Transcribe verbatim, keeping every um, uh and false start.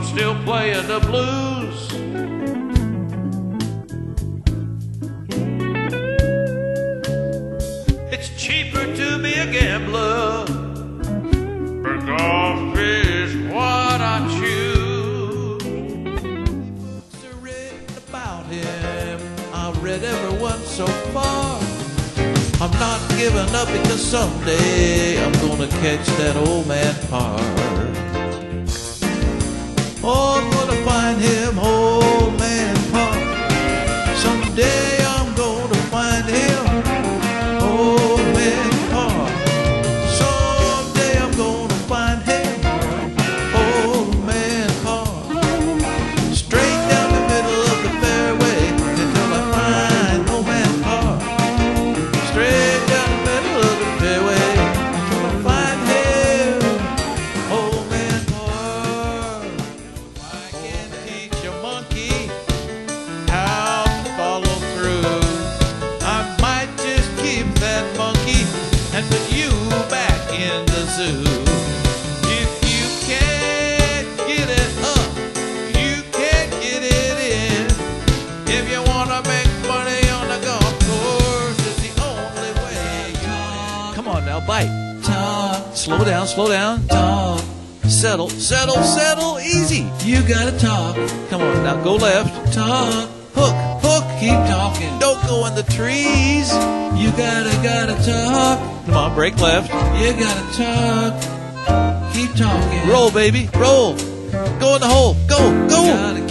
I'm still playing the blues. It's cheaper to be a gambler, but golf is what I choose. Books are written about him, I've read everyone so far. I'm not giving up because someday I'm gonna catch that old man Parr. Oh, I'm gonna find him, old man Parr. Someday I'm gonna find him, old man Parr. Someday I'm gonna find him, old man Parr. Straight down the middle of the fairway until I find old man Parr. Straight down the middle of the fairway until I find him, old man Parr. I can teach a monkey how to follow through. I might just keep that monkey and put you back in the zoo. If you can't get it up, you can't get it in. If you wanna make money on a golf course, it's the only way. Come on now, bite. Talk. Slow down, slow down. Talk. Settle, settle, settle. Easy. You gotta talk. Come on now, go left. Talk. Hook, hook. Keep talking. Don't go in the trees. You gotta, gotta talk. Come on, break left. You gotta talk. Keep talking. Roll, baby. Roll. Go in the hole. Go, go. You gotta